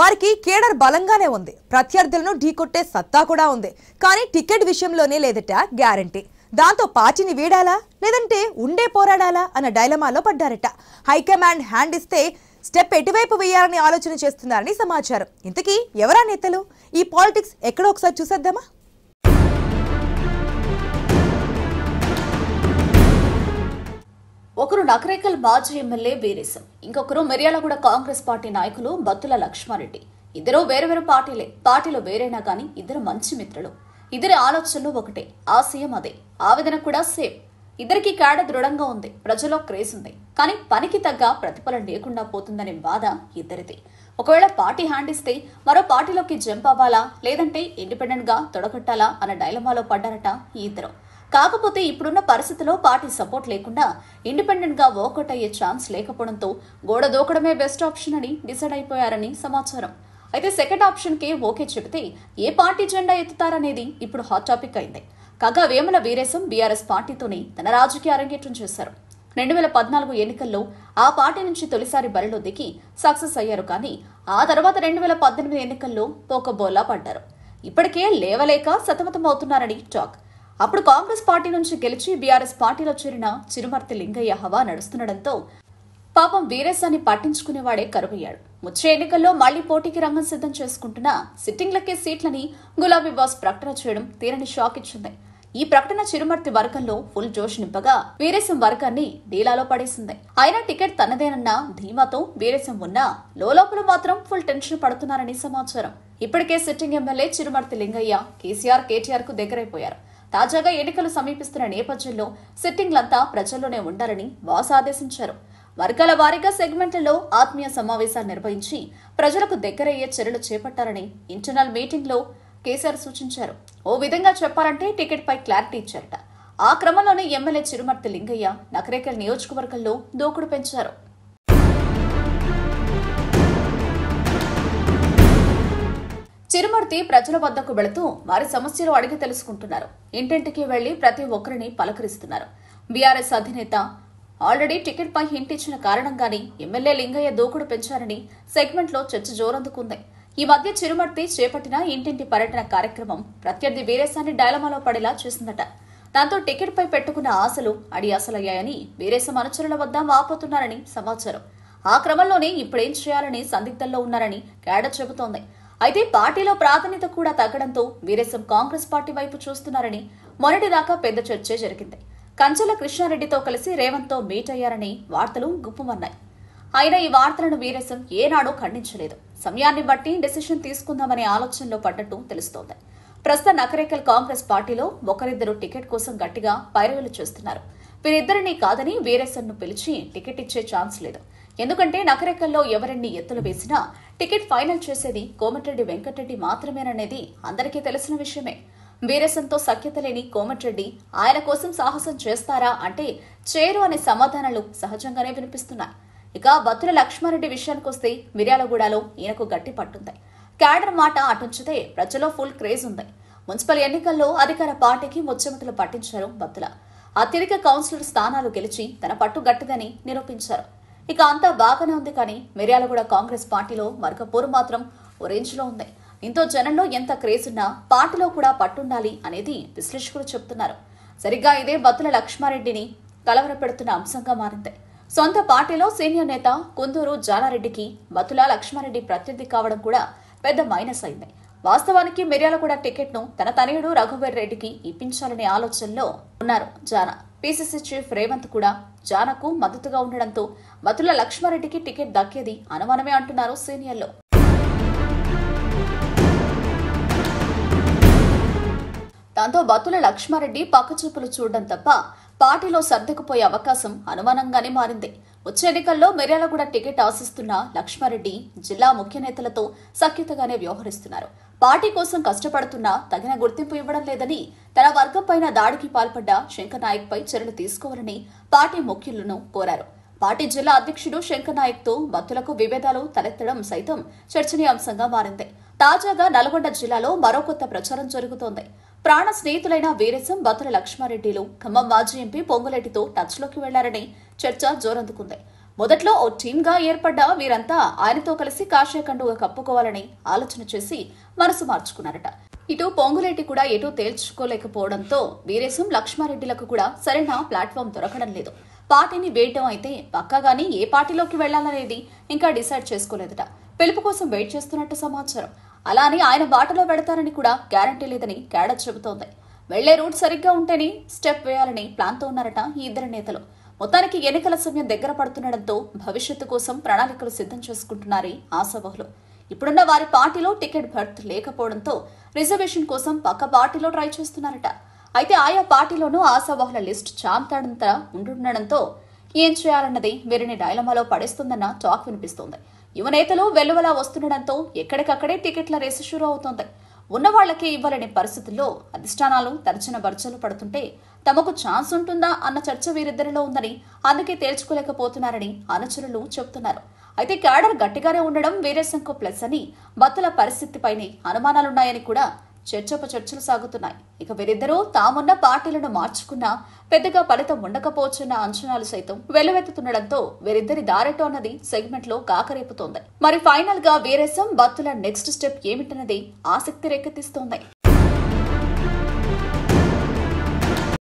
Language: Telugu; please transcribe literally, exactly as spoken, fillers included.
వారికి కేడర్ బలంగానే ఉంది. ప్రత్యర్థులను ఢీకొట్టే సత్తా కూడా ఉంది. కానీ టికెట్ విషయంలోనే లేదట గ్యారెంటీ. దాంతో పార్టీని వీడాలా లేదంటే ఉండే పోరాడాలా అన్న డైలమాలో పడ్డారట. హైకమాండ్ హ్యాండ్ ఇస్తే స్టెప్ ఎటువైపు వేయాలని ఆలోచన చేస్తున్నారని సమాచారం. ఇంతకీ ఎవరా నేతలు? ఈ పాలిటిక్స్ ఎక్కడ ఒకసారి చూసేద్దామా? ఒకరు నకరేకల్ మాజీ ఎమ్మెల్యే వీరేశం, ఇంకొకరు మిర్యాలగూడ కాంగ్రెస్ పార్టీ నాయకులు బత్తుల లక్ష్మారెడ్డి. ఇద్దరు వేరువేరు పార్టీలే, పార్టీలో వేరైనా కానీ ఇద్దరు మంచి మిత్రులు. ఇద్దరి ఆలోచనలు ఒకటే, ఆశయం అదే, ఆవేదన కూడా సేమ్. ఇద్దరికి కాడ దృఢంగా ఉంది, ప్రజల్లో క్రేజ్ ఉంది. కానీ పనికి తగ్గ ప్రతిఫలం లేకుండా పోతుందనే బాధ ఇద్దరిది. ఒకవేళ పార్టీ హ్యాండ్ ఇస్తే మరో పార్టీలోకి జంప్ అవ్వాలా లేదంటే ఇండిపెండెంట్ గా తొడగట్టాలా అన్న డైలమాలో పడ్డారట ఈ ఇద్దరు. కాకపోతే ఇప్పుడున్న పరిస్థితిలో పార్టీ సపోర్ట్ లేకుండా ఇండిపెండెంట్ గా వర్కౌట్ అయ్యే ఛాన్స్ లేకపోవడంతో గోడ దూకడమే బెస్ట్ ఆప్షన్ అని డిసైడ్ అయిపోయారని సమాచారం. అయితే సెకండ్ ఆప్షన్ కే ఓకే చెబితే ఏ పార్టీ జెండా ఎత్తుతారనేది ఇప్పుడు హాట్ టాపిక్ అయింది. కాగా వేముల వీరేశం బీఆర్ఎస్ పార్టీతోనే తన రాజకీయ అరంగేట్రం చేశారు. రెండు వేల పద్నాలుగు ఎన్నికల్లో ఆ పార్టీ నుంచి తొలిసారి బరిలో దిగి సక్సెస్ అయ్యారు. కానీ ఆ తర్వాత రెండు వేల పద్దెనిమిది ఎన్నికల్లో పోకబోలా పడ్డారు. ఇప్పటికే లేవలేక సతమతమవుతున్నారని టాక్. అప్పుడు కాంగ్రెస్ పార్టీ నుంచి గెలిచి బీఆర్ఎస్ పార్టీలో చేరిన చిరుమర్తి లింగయ్య హవా నడుస్తుండటంతో పాపం వీరేశాన్ని పట్టించుకునేవాడే కరువయ్యాడు. వచ్చే ఎన్నికల్లో మళ్లీ పోటీకి రంగం సిద్ధం చేసుకుంటున్న సిట్టింగ్లకే సీట్లని గులాబీ బాస్ ప్రకటన చేయడం తీరని షాక్ ఇచ్చింది. ఈ ప్రకటన చిరుమర్తి వర్గంలో ఫుల్ జోష్ నింపగా వీరేశం వర్గాన్ని డీలాలో పడేసింది. అయినా టికెట్ తనదేనన్న ధీమాతో వీరేశం ఉన్నా లోపల మాత్రం ఫుల్ టెన్షన్ పడుతున్నారని సమాచారం. ఇప్పటికే సిట్టింగ్ ఎమ్మెల్యే చిరుమర్తి లింగయ్య కేసీఆర్ కేటీఆర్ కు దగ్గరైపోయారు. తాజాగా ఎన్నికలు సమీపిస్తున్న నేపథ్యంలో సిట్టింగ్లంతా ప్రజల్లోనే ఉండాలని బాస్ ఆదేశించారు. వర్గాల వారీగా సెగ్మెంట్లలో ఆత్మీయ సమావేశాలు నిర్వహించి ప్రజలకు దగ్గరయ్యే చర్యలు చేపట్టాలని ఇంటర్నల్ మీటింగ్లో కేసీఆర్ సూచించారు. ఓ విధంగా చెప్పాలంటే టికెట్పై క్లారిటీ ఇచ్చారట. ఆ క్రమంలోనే ఎమ్మెల్యే చిరుమర్తి లింగయ్య నకరేకల్ నియోజకవర్గంలో దూకుడు పెంచారు. చిరుమర్తి ప్రజల వద్దకు వెళుతూ వారి సమస్యలు అడిగి తెలుసుకుంటున్నారు. ఇంటింటికి వెళ్లి ప్రతి ఒక్కరిని పలకరిస్తున్నారు. బీఆర్ఎస్ అధినేత ఆల్రెడీ టికెట్ పై హింట్ ఇచ్చిన కారణంగానే ఎమ్మెల్యే లింగయ్య దూకుడు పెంచారని సెగ్మెంట్ లో చర్చ జోరందుకుంది. ఈ మధ్య చిరుమర్తి చేపట్టిన ఇంటింటి పర్యటన కార్యక్రమం ప్రత్యర్థి వీరేశాన్ని డైలమాలో పడేలా చేసిందట. దాంతో టికెట్ పై పెట్టుకున్న ఆశలు అడియాసలయ్యాయని వీరేశం అనుచరుల వద్ద వాపోతున్నారని సమాచారం. ఆ క్రమంలోనే ఇప్పుడేం చేయాలని సందిగ్ధంలో ఉన్నారని క్యాడర్ చెబుతోంది. అయితే పార్టీలో ప్రాధాన్యత కూడా తగ్గడంతో వీరేశం కాంగ్రెస్ పార్టీ వైపు చూస్తున్నారని మొన్నటిదాకా పెద్ద చర్చే జరిగింది. కంచెల కృష్ణారెడ్డితో కలిసి రేవంత్ తో మీట్ అయ్యారని వార్తలు గుప్పమన్నాయి. అయినా ఈ వార్తలను వీరేశం ఏనాడూ ఖండించలేదు. సమయాన్ని బట్టి డెసిషన్ తీసుకుందామనే ఆలోచనలో పడ్డట్టు తెలుస్తోంది. ప్రస్తుతం నకరేకల్ కాంగ్రెస్ పార్టీలో ఒకరిద్దరు టికెట్ కోసం గట్టిగా పైరవీలు చేస్తున్నారు. వీరిద్దరినీ కాదని వీరేశంను పిలిచి టికెట్ ఇచ్చే ఛాన్స్ లేదు. ఎందుకంటే నకరేకల్లో ఎవరెన్ని ఎత్తులు వేసినా టికెట్ ఫైనల్ చేసేది కోమటిరెడ్డి వెంకటరెడ్డి మాత్రమేననేది అందరికీ తెలిసిన విషయమే. వీరేశంతో సఖ్యత లేని కోమటిరెడ్డి ఆయన కోసం సాహసం చేస్తారా అంటే చేరు అనే సమాధానాలు సహజంగానే వినిపిస్తున్నాయి. ఇక బత్తుల లక్ష్మారెడ్డి విషయానికొస్తే మిర్యాలగూడలో ఈయనకు గట్టి పట్టుంది. క్యాడర్ మాట అటుంచితే ప్రజల్లో ఫుల్ క్రేజ్ ఉంది. మున్సిపల్ ఎన్నికల్లో అధికార పార్టీకి ముచ్చెమటలు పట్టించారు బత్తుల. అత్యధిక కౌన్సిలర్ స్థానాలు గెలిచి తన పట్టు గట్టిదని నిరూపించారు. ఇక అంతా బాగానే ఉంది. కానీ మిర్యాలగూడ కాంగ్రెస్ పార్టీలో వర్గపోరు మాత్రం ఓ రేంజ్ లో ఉంది. దీంతో జనంలో ఎంత క్రేజ్ ఉన్నా పార్టీలో కూడా పట్టుండాలి అనేది విశ్లేషకులు చెబుతున్నారు. సరిగ్గా ఇదే బత్తుల లక్ష్మారెడ్డిని కలవరపెడుతున్న అంశంగా మారింది. సొంత పార్టీలో సీనియర్ నేత కుందూరు జానారెడ్డికి బత్తుల లక్ష్మారెడ్డి ప్రత్యర్థి కావడం కూడా పెద్ద మైనస్ అయింది. వాస్తవానికి మిర్యాలగూడ టికెట్ను తన తనయుడు రఘువీర్ రెడ్డికి ఇప్పించాలనే ఆలోచనలో ఉన్నారు జానా. పీసీసీ చీఫ్ రేవంత్ కూడా జానాకు మద్దతుగా ఉండడంతో బత్తుల లక్ష్మారెడ్డికి టికెట్ దక్కేది అనుమానమే అంటున్నారు సీనియర్లు. దాంతో బత్తుల లక్ష్మారెడ్డి పక్కచూపులు చూడడం తప్ప పార్టీలో సర్దుకుపోయే అవకాశం అనుమానంగానే మారింది. వచ్చే ఎన్నికల్లో మిర్యాలగూడ టికెట్ ఆశిస్తున్న లక్ష్మారెడ్డి జిల్లా ముఖ్య నేతలతో సఖ్యతగానే వ్యవహరిస్తున్నారు. పార్టీ కోసం కష్టపడుతున్నా తగిన గుర్తింపు ఇవ్వడం లేదని తన వర్గంపైన దాడికి పాల్పడ్డ శంకర్ నాయక్ పై చర్యలు తీసుకోవాలని పార్టీ ముఖ్యులను కోరారు. పార్టీ జిల్లా అధ్యక్షుడు శంకర్ నాయక్ తో బత్తులకు విభేదాలు తలెత్తడం సైతం చర్చనీయాంశంగా మారింది. తాజాగా నల్గొండ జిల్లాలో మరో కొత్త ప్రచారం జరుగుతోంది. ప్రాణ స్నేహితులైన వీరేశం బత్తుల లక్ష్మారెడ్డిలు ఖమ్మం మాజీ ఎంపీ పొంగులేటితో టచ్ లోకి వెళ్లారని చర్చ జోరందుకుంది. మొదట్లో ఓ టీమ్ గా ఏర్పడ్డ వీరంతా ఆయనతో కలిసి కాషాయ కండువ కప్పుకోవాలని ఆలోచన చేసి మనసు మార్చుకున్నారట. ఇటు పొంగులేటి కూడా ఎటో తేల్చుకోలేకపోవడంతో వీరేశం లక్ష్మారెడ్డిలకు కూడా సరైన ప్లాట్ఫామ్ దొరకడం లేదు. పార్టీని వేయడం అయితే పక్కగాని ఏ పార్టీలోకి వెళ్లాలనేది ఇంకా డిసైడ్ చేసుకోలేదట. పిలుపు కోసం వెయిట్ చేస్తున్నట్టు సమాచారం. అలానే ఆయన బాటలో పెడతారని కూడా గ్యారంటీ లేదని క్యాడర్ చెబుతోంది. వెళ్లే రూట్ సరిగ్గా ఉంటేనే స్టెప్ వేయాలని ప్లాన్తో ఉన్నారట ఈ ఇద్దరు నేతలు. మొత్తానికి ఎన్నికల సమయం దగ్గర పడుతుండటంతో భవిష్యత్తు కోసం ప్రణాళికలు సిద్ధం చేసుకుంటున్నారే ఆశావహులు. ఇప్పుడున్న వారి పార్టీలో టికెట్ భర్త్ లేకపోవడంతో రిజర్వేషన్ కోసం పక్క పార్టీలో ట్రై చేస్తున్నారట. అయితే ఆయా పార్టీలోనూ ఆశావహుల లిస్ట్ చాంతాడంత ఉంటుండడంతో ఏం చేయాలన్నది వీరిని డైలమాలో పడేస్తుందన్న టాక్ వినిపిస్తోంది. యువ నేతలు వెలువలా వస్తుండటంతో ఎక్కడికక్కడే టికెట్ల రేసు షురూ అవుతోంది. ఉన్న వాళ్లకే ఇవ్వాలనే పరిస్థితుల్లో అధిష్టానాలు తర్జన భర్జలు పడుతుంటే తమకు ఛాన్స్ ఉంటుందా అన్న చర్చ వీరిద్దరిలో ఉందని, అందుకే తేల్చుకోలేకపోతున్నారని అనుచరులు చెబుతున్నారు. అయితే క్యాడర్ గట్టిగానే ఉండడం వీరేశంకు ప్లస్ అని, బత్తుల పరిస్థితిపైనే అనుమానాలున్నాయని కూడా చర్చప చర్చలు సాగుతున్నాయి. ఇక వీరిద్దరూ తామున్న పార్టీలను మార్చుకున్నా పెద్దగా ఫలితం ఉండకపోవచ్చున్న అంచనాలు సైతం వెలువెత్తుతుండడంతో వీరిద్దరి దారేటో అన్నది సెగ్మెంట్ లో కాకరేపుతోంది. మరి ఫైనల్ గా వీరేశం బత్తుల నెక్స్ట్ స్టెప్ ఏమిటన్నది ఆసక్తి రేకెత్తిస్తోంది.